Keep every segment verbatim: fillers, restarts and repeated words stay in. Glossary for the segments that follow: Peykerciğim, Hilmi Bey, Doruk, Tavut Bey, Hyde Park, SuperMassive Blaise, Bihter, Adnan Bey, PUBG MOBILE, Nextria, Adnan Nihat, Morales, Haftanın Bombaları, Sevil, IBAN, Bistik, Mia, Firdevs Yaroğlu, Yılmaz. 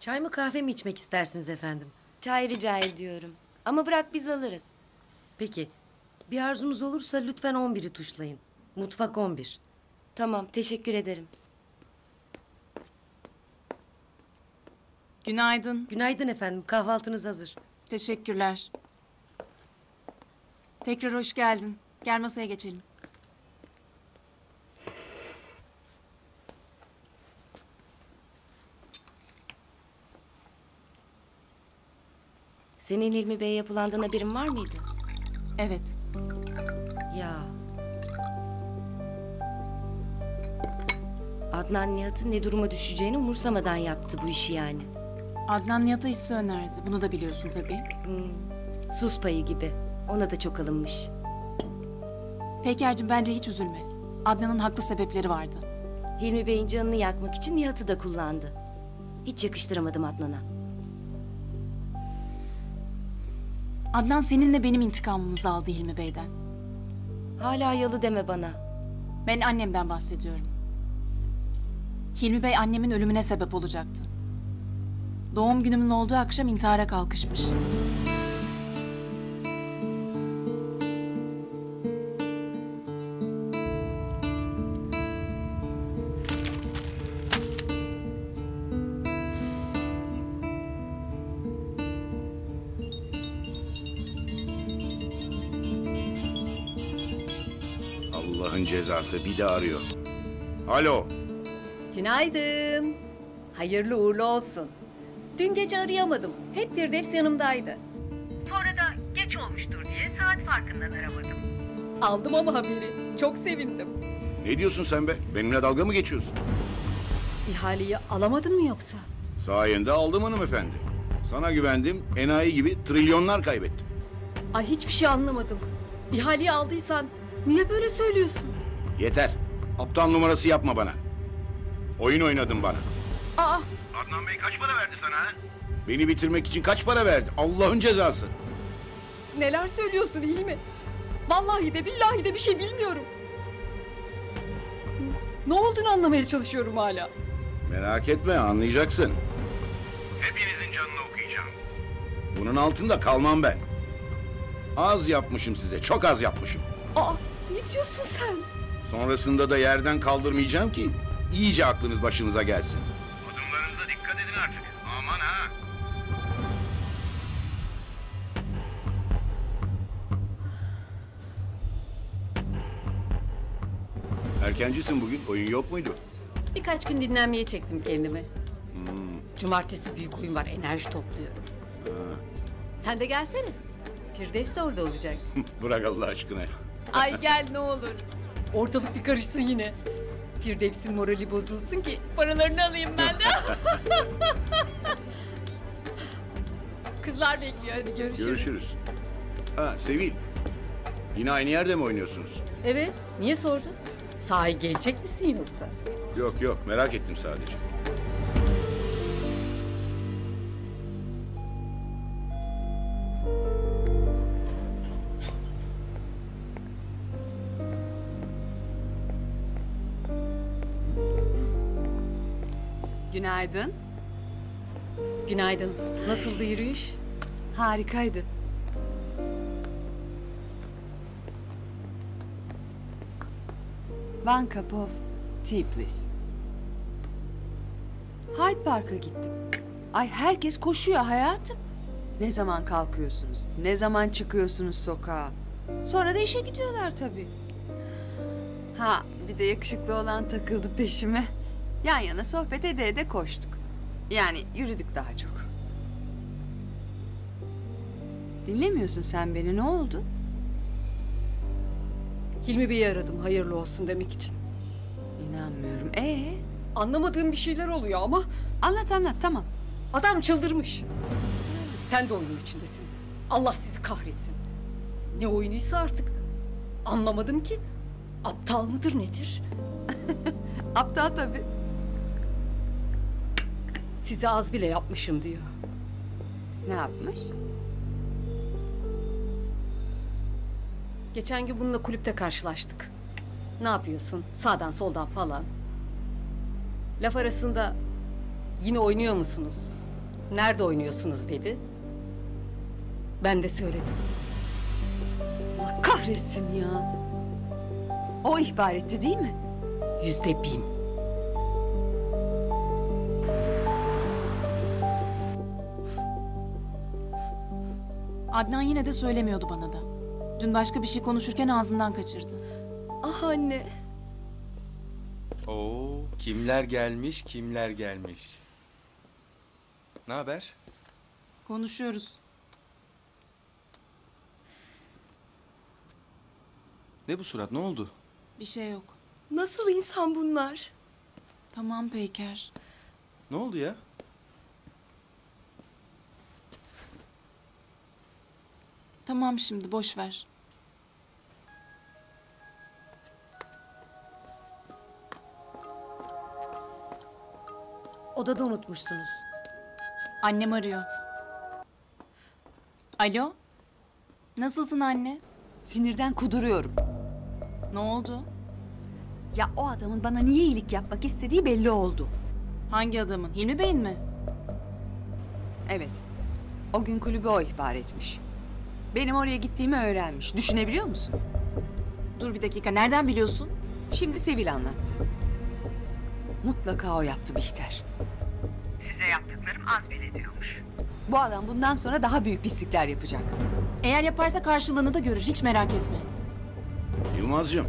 Çay mı kahve mi içmek istersiniz efendim? Çay rica ediyorum. Ama bırak biz alırız. Peki. Bir arzunuz olursa lütfen on biri tuşlayın. Mutfak on bir. Tamam, teşekkür ederim. Günaydın. Günaydın efendim. Kahvaltınız hazır. Teşekkürler. Tekrar hoş geldin. Gel masaya geçelim. Senin Hilmi Bey'e yapılandan haberin var mıydı? Evet. Ya. Adnan Nihat'ın ne duruma düşeceğini umursamadan yaptı bu işi yani. Adnan Nihat'a hisse önerdi. Bunu da biliyorsun tabii. Hmm. Sus payı gibi. Ona da çok alınmış. Peykerciğim bence hiç üzülme. Adnan'ın haklı sebepleri vardı. Hilmi Bey'in canını yakmak için Nihat'ı da kullandı. Hiç yakıştıramadım Adnan'a. Adnan seninle benim intikamımızı aldı Hilmi Bey'den. Hala yalı deme bana. Ben annemden bahsediyorum. Hilmi Bey annemin ölümüne sebep olacaktı. Doğum günümün olduğu akşam intihara kalkışmış. Allah'ın cezası bir de arıyor. Alo. Günaydın. Hayırlı uğurlu olsun. Dün gece arayamadım. Hep Firdevs yanımdaydı. Sonra da geç olmuştur diye saat farkından aramadım. Aldım ama haberi. Çok sevindim. Ne diyorsun sen be? Benimle dalga mı geçiyorsun? İhaleyi alamadın mı yoksa? Sayende aldım hanımefendi. Sana güvendim. Enayi gibi trilyonlar kaybettim. Ay hiçbir şey anlamadım. İhaleyi aldıysan... Niye böyle söylüyorsun? Yeter. Aptal numarası yapma bana. Oyun oynadın bana. Aa! Adnan Bey kaç para verdi sana ha? Beni bitirmek için kaç para verdi? Allah'ın cezası. Neler söylüyorsun Hilmi? Vallahi de billahi de bir şey bilmiyorum. Ne olduğunu anlamaya çalışıyorum hala. Merak etme anlayacaksın. Hepinizin canını okuyacağım. Bunun altında kalmam ben. Az yapmışım size, çok az yapmışım. Aa, ne diyorsun sen? Sonrasında da yerden kaldırmayacağım ki iyice aklınız başınıza gelsin. Adımlarınıza dikkat edin artık. Aman ha. Erkencisin bugün. Oyun yok muydu? Birkaç gün dinlenmeye çektim kendimi. Hmm. Cumartesi büyük oyun var. Enerji topluyorum. Ha. Sen de gelsene. Firdevs de orada olacak. Bırak Allah aşkına. Ay gel ne olur. Ortalık bir karışsın yine. Firdevs'in morali bozulsun ki paralarını alayım ben de. Kızlar bekliyor hadi görüşürüz. Görüşürüz. Ha Sevil. Yine aynı yerde mi oynuyorsunuz? Evet. Niye sordun? Sahi gelecek misin yoksa? Yok yok merak ettim sadece. Günaydın. Günaydın. Nasıldı yürüyüş? Harikaydı. One cup of tea please. Hyde Park'a gittim. Ay herkes koşuyor hayatım. Ne zaman kalkıyorsunuz? Ne zaman çıkıyorsunuz sokağa? Sonra da işe gidiyorlar tabii. Ha bir de yakışıklı olan takıldı peşime. Yan yana sohbet ede ede koştuk. Yani yürüdük daha çok. Dinlemiyorsun sen beni, ne oldu? Hilmi Bey'i aradım, hayırlı olsun demek için. İnanmıyorum, ee? Anlamadığım bir şeyler oluyor ama... Anlat anlat, tamam. Adam çıldırmış. Sen de oyunun içindesin. Allah sizi kahretsin. Ne oyunuysa artık. Anlamadım ki. Aptal mıdır nedir? Aptal tabii. Size az bile yapmışım diyor. Ne yapmış? Geçen gün bununla kulüpte karşılaştık. Ne yapıyorsun? Sağdan soldan falan. Laf arasında yine oynuyor musunuz? nerede oynuyorsunuz dedi. Ben de söyledim. Allah kahretsin ya. O ihbar etti değil mi? Yüzde bin. Adnan yine de söylemiyordu bana da. Dün başka bir şey konuşurken ağzından kaçırdı. Ah anne. Oo, kimler gelmiş, kimler gelmiş. Ne haber? Konuşuyoruz. Ne bu surat, ne oldu? Bir şey yok. Nasıl insan bunlar? Tamam Peyker. Ne oldu ya? Tamam şimdi, boş ver. Odada unutmuşsunuz. Annem arıyor. Alo? Nasılsın anne? Sinirden kuduruyorum. Ne oldu? Ya o adamın bana niye iyilik yapmak istediği belli oldu. Hangi adamın? Hilmi Bey'in mi? Evet. O gün kulübe o ihbar etmiş. Benim oraya gittiğimi öğrenmiş. Düşünebiliyor musun? Dur bir dakika. Nereden biliyorsun? Şimdi Sevil anlattı. Mutlaka o yaptı Bihter. Size yaptıklarım az bile diyormuş. Bu adam bundan sonra daha büyük pislikler yapacak. Eğer yaparsa karşılığını da görür. Hiç merak etme. Yılmaz'cığım.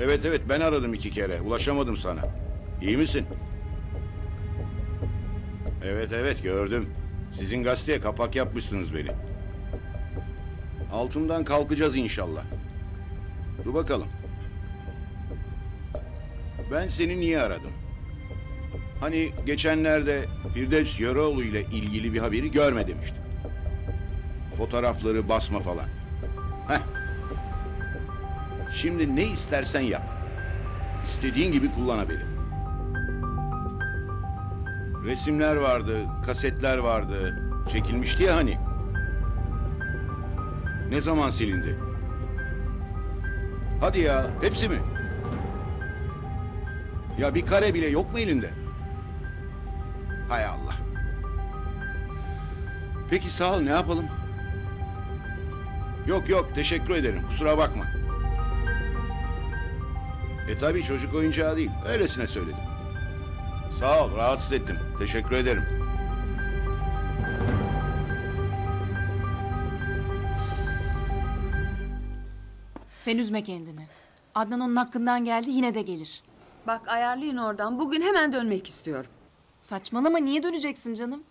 Evet evet ben aradım iki kere. Ulaşamadım sana. İyi misin? Evet evet gördüm. Sizin gazeteye kapak yapmışsınız beni. Altından kalkacağız inşallah. Dur bakalım. Ben seni niye aradım? Hani geçenlerde Firdevs Yaroğlu ile ilgili bir haberi görme demiştim. Fotoğrafları basma falan. Heh. Şimdi ne istersen yap. İstediğin gibi kullan haberi. Resimler vardı, kasetler vardı. Çekilmişti ya hani. Ne zaman silindi? Hadi ya, hepsi mi? Ya bir kare bile yok mu elinde? Hay Allah. Peki sağ ol, ne yapalım? Yok yok, teşekkür ederim, kusura bakma. E tabii çocuk oyuncağı değil, öylesine söyledim. Sağ ol, rahatsız ettim, teşekkür ederim. Sen üzme kendini. Adnan onun hakkından geldi, yine de gelir. Bak ayarlayın oradan. Bugün hemen dönmek istiyorum. Saçmalama, niye döneceksin canım?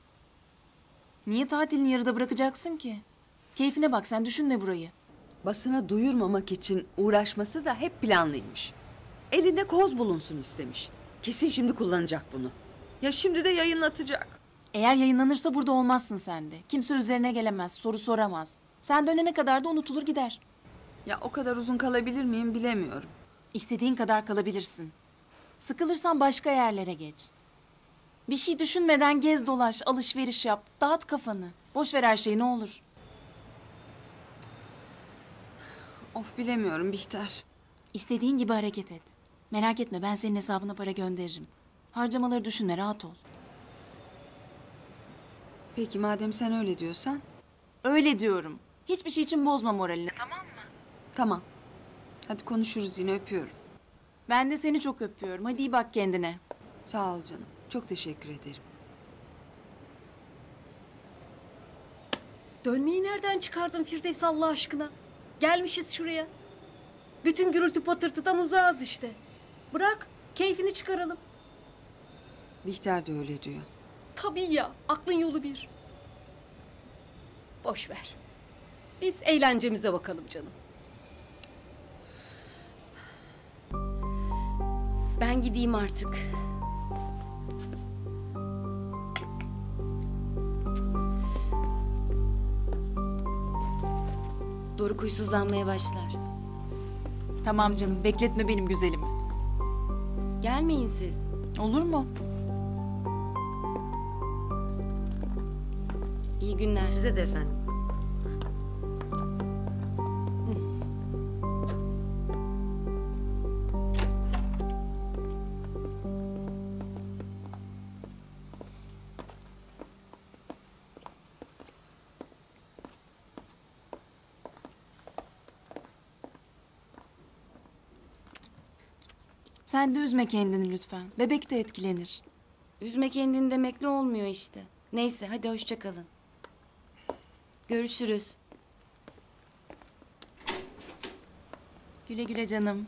Niye tatilini yarıda bırakacaksın ki? Keyfine bak, sen düşünme burayı. Basına duyurmamak için uğraşması da hep planlıymış. Elinde koz bulunsun istemiş. Kesin şimdi kullanacak bunu. Ya şimdi de yayınlatacak. Eğer yayınlanırsa burada olmazsın sen de. Kimse üzerine gelemez, soru soramaz. Sen dönene kadar da unutulur gider. Ya o kadar uzun kalabilir miyim bilemiyorum. İstediğin kadar kalabilirsin. Sıkılırsan başka yerlere geç. Bir şey düşünmeden gez dolaş, alışveriş yap, dağıt kafanı. Boş ver her şeyi ne olur. Of bilemiyorum Bihter. İstediğin gibi hareket et. Merak etme ben senin hesabına para gönderirim. Harcamaları düşünme, rahat ol. Peki madem sen öyle diyorsan? Öyle diyorum. Hiçbir şey için bozma moralini tamam mı? Tamam. Hadi konuşuruz yine, öpüyorum. Ben de seni çok öpüyorum. Hadi iyi bak kendine. Sağ ol canım. Çok teşekkür ederim. Dönmeyi nereden çıkardın Firdevs Allah aşkına? Gelmişiz şuraya. Bütün gürültü patırtıdan uzağız işte. Bırak, keyfini çıkaralım. Bihter de öyle diyor. Tabii ya, aklın yolu bir. Boş ver. Biz eğlencemize bakalım canım. Ben gideyim artık. Doruk huysuzlanmaya başlar. Tamam canım, bekletme benim güzelimi. Gelmeyin siz. Olur mu? İyi günler. Size de efendim. Sen de üzme kendini lütfen. Bebek de etkilenir. Üzme kendini demekle olmuyor işte. Neyse hadi hoşça kalın. Görüşürüz. Güle güle canım.